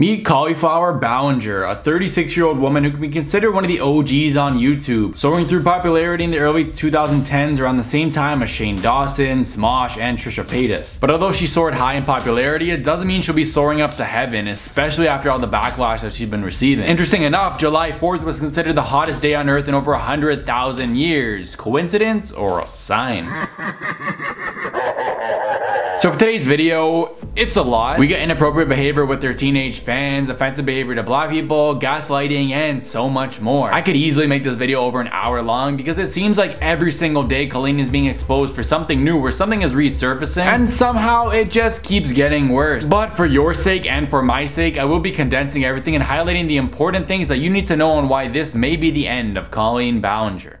Meet Cauliflower Ballinger, a 36-year-old woman who can be considered one of the OGs on YouTube, soaring through popularity in the early 2010s around the same time as Shane Dawson, Smosh, and Trisha Paytas. But although she soared high in popularity, it doesn't mean she'll be soaring up to heaven, especially after all the backlash that she's been receiving. Interesting enough, July 4th was considered the hottest day on Earth in over 100,000 years. Coincidence or a sign? So for today's video, it's a lot. We get inappropriate behavior with their teenage fans, offensive behavior to black people, gaslighting, and so much more. I could easily make this video over an hour long because it seems like every single day Colleen is being exposed for something new where something is resurfacing and somehow it just keeps getting worse. But for your sake and for my sake, I will be condensing everything and highlighting the important things that you need to know on why this may be the end of Colleen Ballinger.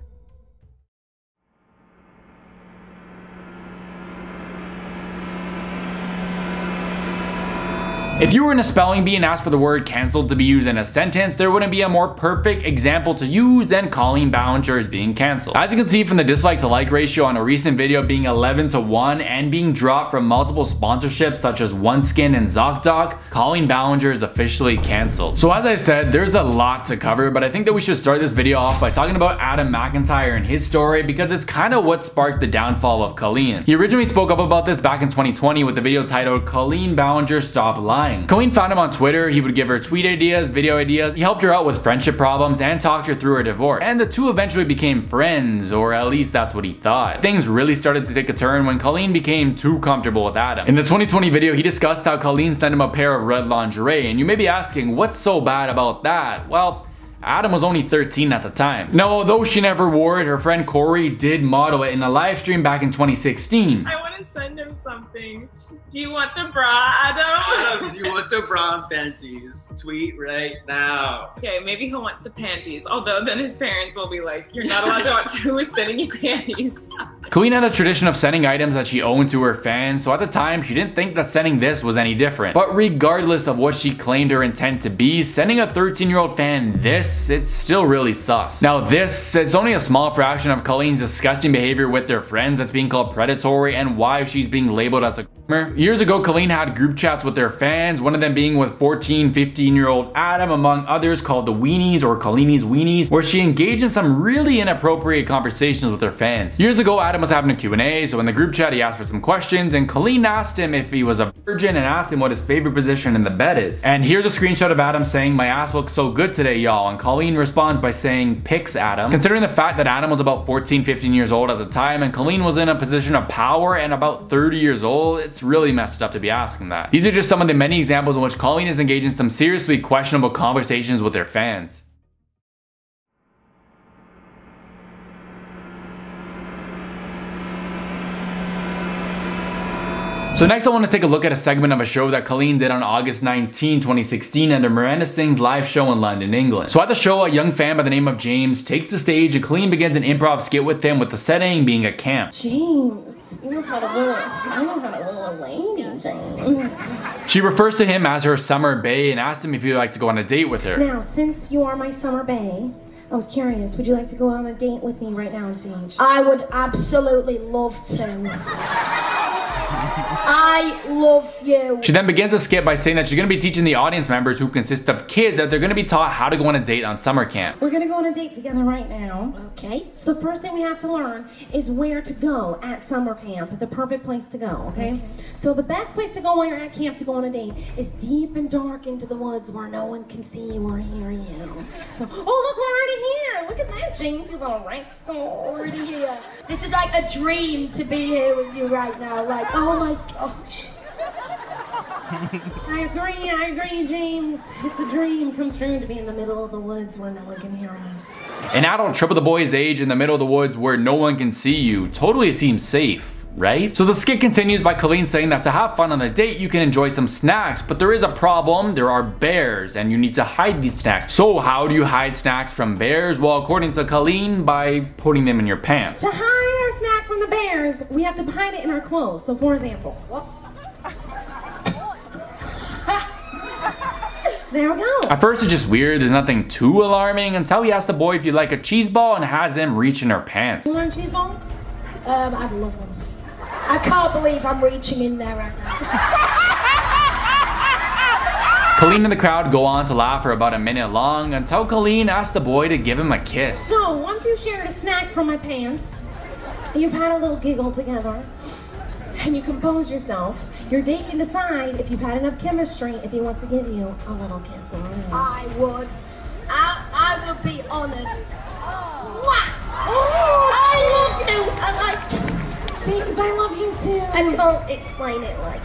If you were in a spelling bee and asked for the word cancelled to be used in a sentence, there wouldn't be a more perfect example to use than Colleen Ballinger is being cancelled. As you can see from the dislike to like ratio on a recent video being 11:1 and being dropped from multiple sponsorships such as OneSkin and ZocDoc, Colleen Ballinger is officially cancelled. So as I said, there's a lot to cover, but I think that we should start this video off by talking about Adam McIntyre and his story because it's kind of what sparked the downfall of Colleen. He originally spoke up about this back in 2020 with a video titled Colleen Ballinger Stop Lying. Colleen found him on Twitter. He would give her tweet ideas, video ideas. He helped her out with friendship problems and talked her through her divorce. And the two eventually became friends, or at least that's what he thought. Things really started to take a turn when Colleen became too comfortable with Adam. In the 2020 video, he discussed how Colleen sent him a pair of red lingerie, and you may be asking, what's so bad about that? Well, Adam was only 13 at the time. Now, although she never wore it, her friend Corey did model it in a live stream back in 2016. I want to send him something. Do you want the bra, Adam? Adam, do you want the bra and panties? Tweet right now. Okay, maybe he'll want the panties, although then his parents will be like, you're not allowed to watch who is sending you panties. Colleen had a tradition of sending items that she owned to her fans, so at the time, she didn't think that sending this was any different. But regardless of what she claimed her intent to be, sending a 13-year-old fan this, it's still really sus. Now this, it's only a small fraction of Colleen's disgusting behavior with their friends that's being called predatory and why she's being labeled as a c***er. Years ago, Colleen had group chats with their fans, one of them being with 14, 15-year-old Adam, among others, called the Weenies or Colleenie's Weenies, where she engaged in some really inappropriate conversations with her fans. Years ago, Adam was having a Q&A, so in the group chat, he asked for some questions, and Colleen asked him if he was a virgin and asked him what his favorite position in the bed is. And here's a screenshot of Adam saying, "My ass looks so good today, y'all." Colleen responds by saying "Pics Adam." Considering the fact that Adam was about 14, 15 years old at the time and Colleen was in a position of power and about 30 years old, it's really messed up to be asking that. These are just some of the many examples in which Colleen is engaged in some seriously questionable conversations with their fans. So next I want to take a look at a segment of a show that Colleen did on August 19, 2016 at a Miranda Sings live show in London, England. So at the show, a young fan by the name of James takes the stage and Colleen begins an improv skit with him, with the setting being a camp. James, you know how to woo a lady, James. She refers to him as her summer bae and asks him if he'd like to go on a date with her. Now, since you are my summer bae, I was curious, would you like to go on a date with me right now on stage? I would absolutely love to. I love you. She then begins the skit by saying that she's going to be teaching the audience members, who consist of kids, that they're going to be taught how to go on a date on summer camp. We're going to go on a date together right now. Okay. So the first thing we have to learn is where to go at summer camp, the perfect place to go, okay? So the best place to go when you're at camp to go on a date is deep and dark into the woods where no one can see you or hear you. So, oh, look, we're already here. Look at that, James, you little rank school. Already here. This is like a dream to be here with you right now. Like, oh my gosh. I agree, James. It's a dream come true to be in the middle of the woods where no one can hear us. An adult triple the boy's age in the middle of the woods where no one can see you totally seems safe, right? So the skit continues by Colleen saying that to have fun on the date, you can enjoy some snacks, but there is a problem. There are bears and you need to hide these snacks. So how do you hide snacks from bears? Well, according to Colleen, by putting them in your pants. To hide our snack from the bears, we have to hide it in our clothes. So for example, what? There we go. At first it's just weird, there's nothing too alarming until he asks the boy if you'd like a cheese ball and has him reach in her pants. You want a cheese ball? I'd love one. I can't believe I'm reaching in there right now. Colleen and the crowd go on to laugh for about a minute long until Colleen asks the boy to give him a kiss. So, once you shared a snack from my pants, you've had a little giggle together, and you compose yourself, your date can decide if you've had enough chemistry, if he wants to give you a little kiss or not. I would be honored. I love you. James, I love you too. I can't explain it like.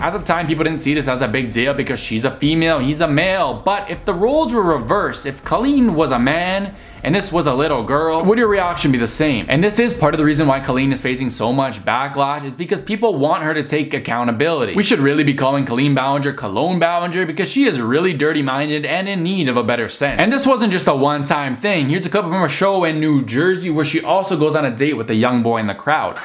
At the time, people didn't see this as a big deal because she's a female, he's a male. But if the roles were reversed, if Colleen was a man and this was a little girl, would your reaction be the same? And this is part of the reason why Colleen is facing so much backlash, is because people want her to take accountability. We should really be calling Colleen Ballinger Cologne Ballinger because she is really dirty-minded and in need of a better sense. And this wasn't just a one-time thing. Here's a clip from a show in New Jersey where she also goes on a date with a young boy in the crowd.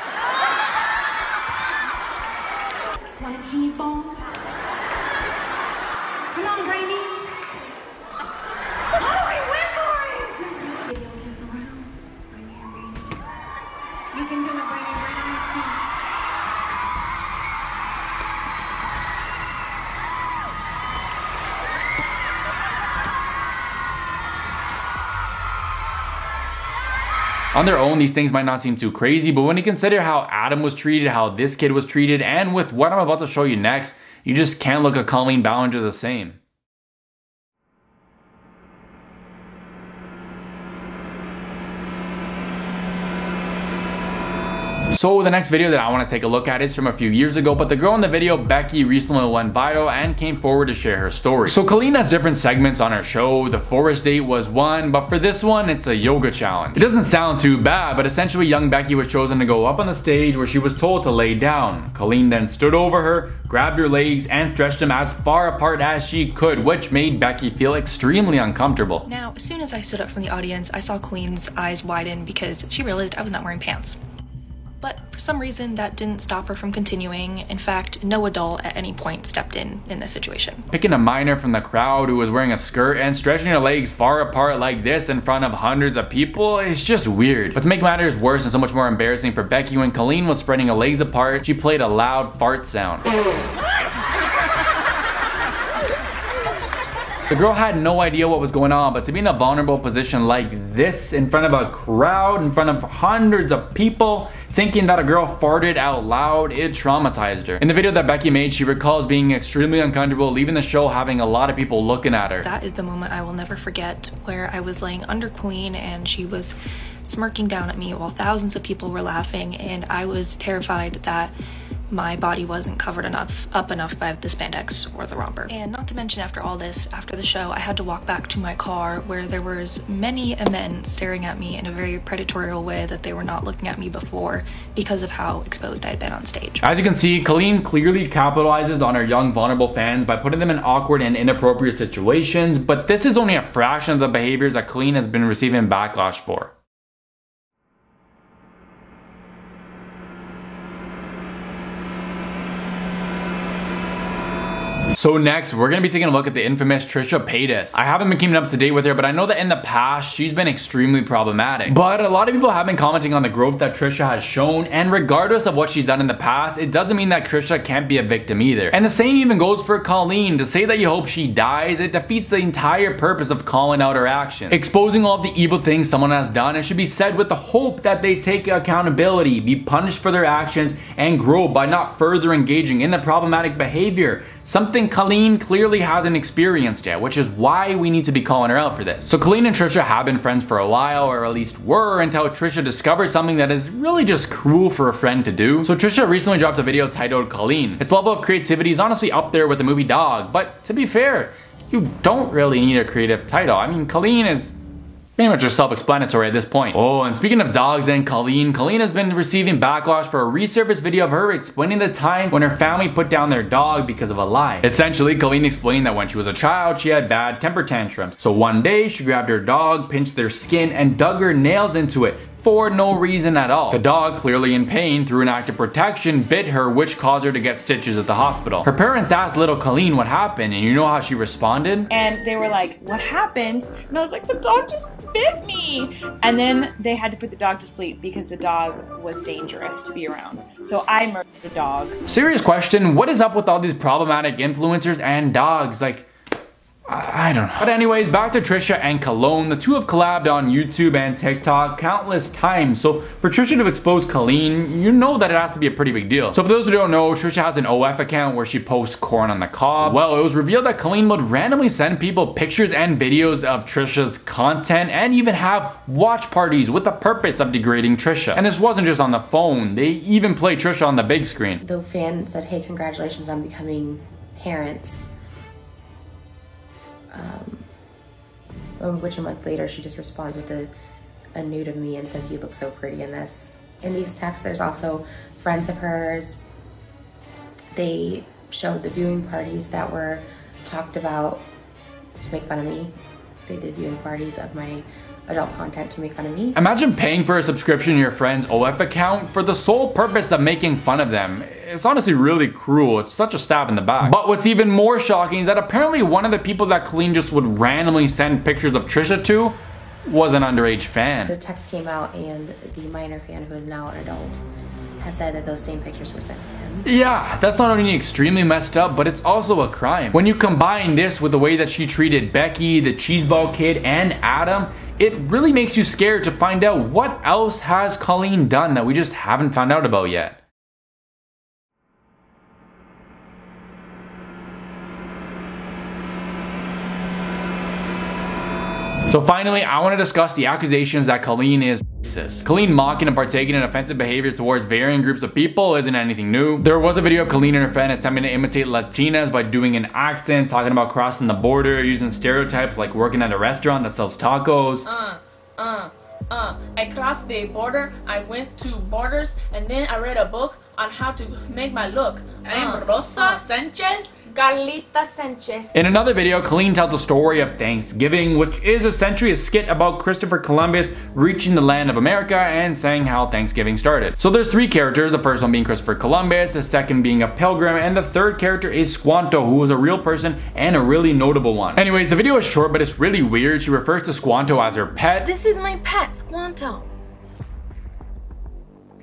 On their own, these things might not seem too crazy, but when you consider how Adam was treated, how this kid was treated, and with what I'm about to show you next, you just can't look at Colleen Ballinger the same. So the next video that I want to take a look at is from a few years ago, but the girl in the video, Becky, recently went viral and came forward to share her story. So Colleen has different segments on her show. The forest date was one, but for this one, it's a yoga challenge. It doesn't sound too bad, but essentially young Becky was chosen to go up on the stage where she was told to lay down. Colleen then stood over her, grabbed her legs, and stretched them as far apart as she could, which made Becky feel extremely uncomfortable. Now, as soon as I stood up from the audience, I saw Colleen's eyes widen because she realized I was not wearing pants. But for some reason, that didn't stop her from continuing. In fact, no adult at any point stepped in this situation. Picking a minor from the crowd who was wearing a skirt and stretching her legs far apart like this in front of hundreds of people is just weird. But to make matters worse and so much more embarrassing for Becky, when Colleen was spreading her legs apart, she played a loud fart sound. The girl had no idea what was going on, but to be in a vulnerable position like this in front of a crowd, in front of hundreds of people, thinking that a girl farted out loud, it traumatized her. In the video that Becky made, she recalls being extremely uncomfortable, leaving the show having a lot of people looking at her. That is the moment I will never forget, where I was laying under Colleen and she was smirking down at me while thousands of people were laughing, and I was terrified that my body wasn't covered up enough by the spandex or the romper. And not to mention, after all this, after the show, I had to walk back to my car where there was many men staring at me in a very predatory way that they were not looking at me before because of how exposed I had been on stage. As you can see, Colleen clearly capitalizes on her young, vulnerable fans by putting them in awkward and inappropriate situations, but this is only a fraction of the behaviors that Colleen has been receiving backlash for. So next, we're going to be taking a look at the infamous Trisha Paytas. I haven't been keeping up to date with her, but I know that in the past, she's been extremely problematic. But a lot of people have been commenting on the growth that Trisha has shown, and regardless of what she's done in the past, it doesn't mean that Trisha can't be a victim either. And the same even goes for Colleen. To say that you hope she dies, it defeats the entire purpose of calling out her actions. Exposing all of the evil things someone has done, it should be said with the hope that they take accountability, be punished for their actions, and grow by not further engaging in the problematic behavior. Something Colleen clearly hasn't experienced yet, which is why we need to be calling her out for this. So Colleen and Trisha have been friends for a while, or at least were, until Trisha discovered something that is really just cruel for a friend to do. So Trisha recently dropped a video titled Colleen. Its level of creativity is honestly up there with the movie Dog, but to be fair, you don't really need a creative title. I mean, Colleen is pretty much just self-explanatory at this point. Oh, and speaking of dogs and Colleen, Colleen has been receiving backlash for a resurfaced video of her explaining the time when her family put down their dog because of a lie. Essentially, Colleen explained that when she was a child, she had bad temper tantrums. So one day, she grabbed her dog, pinched their skin, and dug her nails into it, for no reason at all. The dog, clearly in pain through an act of protection, bit her, which caused her to get stitches at the hospital. Her parents asked little Colleen what happened, and you know how she responded? And they were like, "What happened?" And I was like, "The dog just bit me." And then they had to put the dog to sleep because the dog was dangerous to be around. So I murdered the dog. Serious question, what is up with all these problematic influencers and dogs? Like, I don't know. But anyways, back to Trisha and Colleen. The two have collabed on YouTube and TikTok countless times, so for Trisha to expose Colleen, you know that it has to be a pretty big deal. So for those who don't know, Trisha has an OF account where she posts corn on the cob. Well, it was revealed that Colleen would randomly send people pictures and videos of Trisha's content and even have watch parties with the purpose of degrading Trisha. And this wasn't just on the phone, they even played Trisha on the big screen. The fan said, "Hey, congratulations on becoming parents." Which a month later she just responds with a nude of me and says, "You look so pretty in this." In these texts, there's also friends of hers. They showed the viewing parties that were talked about to make fun of me. They did viewing parties of my adult content to make fun of me. Imagine paying for a subscription to your friend's OF account for the sole purpose of making fun of them. It's honestly really cruel. It's such a stab in the back. But what's even more shocking is that apparently one of the people that Colleen just would randomly send pictures of Trisha to was an underage fan. The text came out and the minor fan, who is now an adult, has said that those same pictures were sent to him. Yeah, that's not only extremely messed up, but it's also a crime. When you combine this with the way that she treated Becky, the cheeseball kid, and Adam, it really makes you scared to find out what else has Colleen done that we just haven't found out about yet. So finally, I want to discuss the accusations that Colleen is racist. Colleen mocking and partaking in offensive behavior towards varying groups of people isn't anything new. There was a video of Colleen and her fan attempting to imitate Latinas by doing an accent, talking about crossing the border, using stereotypes like working at a restaurant that sells tacos. I crossed the border, I went to Borders, and then I read a book on how to make my look. I'm Rosa Sanchez. Carlita Sanchez. In another video, Colleen tells the story of Thanksgiving, which is essentially a skit about Christopher Columbus reaching the land of America and saying how Thanksgiving started. So there's three characters, the first one being Christopher Columbus, the second being a pilgrim, and the third character is Squanto, who was a real person and a really notable one. Anyways, the video is short, but it's really weird. She refers to Squanto as her pet. "This is my pet, Squanto,"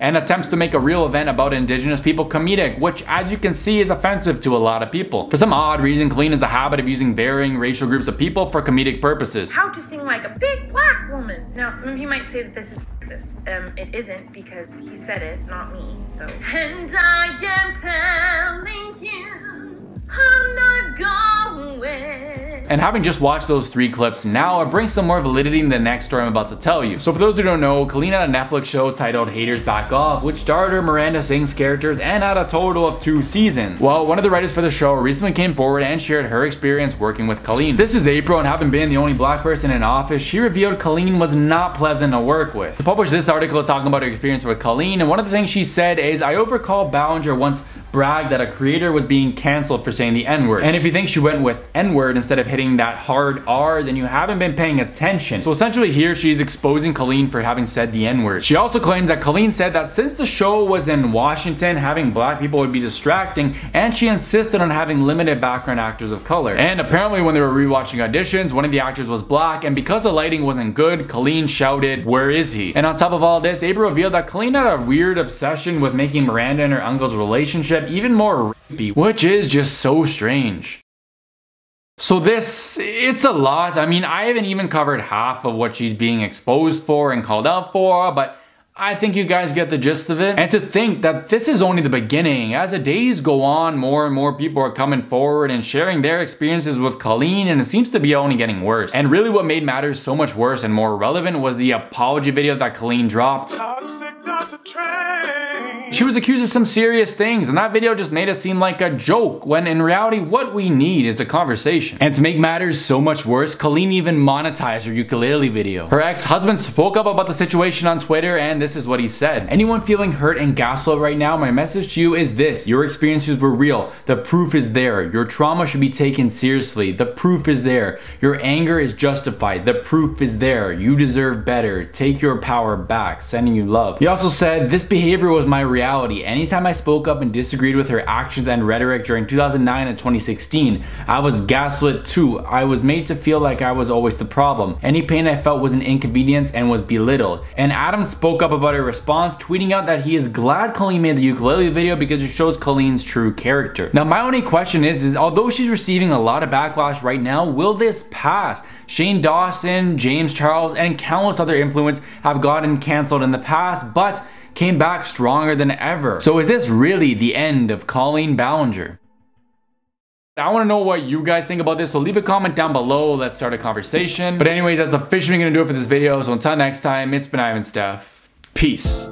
and attempts to make a real event about indigenous people comedic, which as you can see is offensive to a lot of people. For some odd reason, Colleen has a habit of using varying racial groups of people for comedic purposes. "How to sing like a big black woman." Now, some of you might say that this is racist. It isn't, because he said it, not me, so. "And I am telling you, I'm not going." And having just watched those three clips now, it brings some more validity in the next story I'm about to tell you. So for those who don't know, Colleen had a Netflix show titled Haters Back Off, which starred her Miranda Sings characters and had a total of 2 seasons. Well, one of the writers for the show recently came forward and shared her experience working with Colleen. This is April, and having been the only black person in office, she revealed Colleen was not pleasant to work with. To publish this article talking about her experience with Colleen, and one of the things she said is, "I overcall Ballinger once bragged that a creator was being canceled for saying the N-word. And if you think she went with N-word instead of hitting that hard R, then you haven't been paying attention." So essentially here she's exposing Colleen for having said the N-word. She also claims that Colleen said that since the show was in Washington, having black people would be distracting, and she insisted on having limited background actors of color. And apparently when they were rewatching auditions, one of the actors was black, and because the lighting wasn't good, Colleen shouted, "Where is he?" And on top of all this, April revealed that Colleen had a weird obsession with making Miranda and her uncle's relationship even more rapey, which is just so strange. So this, it's a lot. I mean, I haven't even covered half of what she's being exposed for and called out for, but I think you guys get the gist of it. And to think that this is only the beginning. As the days go on, more and more people are coming forward and sharing their experiences with Colleen, and it seems to be only getting worse. And really what made matters so much worse and more relevant was the apology video that Colleen dropped. She was accused of some serious things, and that video just made it seem like a joke, when in reality what we need is a conversation. And to make matters so much worse, Colleen even monetized her ukulele video. Her ex-husband spoke up about the situation on Twitter, and this is what he said. Anyone feeling hurt and gaslit right now, my message to you is this: your experiences were real. The proof is there. Your trauma should be taken seriously. The proof is there. Your anger is justified. The proof is there. You deserve better. Take your power back. Sending you love. He also said, this behavior was my reality. Anytime I spoke up and disagreed with her actions and rhetoric during 2009 and 2016, I was gaslit too. I was made to feel like I was always the problem. Any pain I felt was an inconvenience and was belittled. And Adam spoke up about her response, tweeting out that he is glad Colleen made the ukulele video because it shows Colleen's true character. Now my only question is although she's receiving a lot of backlash right now, will this pass? Shane Dawson, James Charles, and countless other influencers have gotten canceled in the past, but came back stronger than ever. So is this really the end of Colleen Ballinger? I want to know what you guys think about this, so leave a comment down below. Let's start a conversation. But anyways, that's officially going to do it for this video. So until next time, it's been IvanSteff. Peace.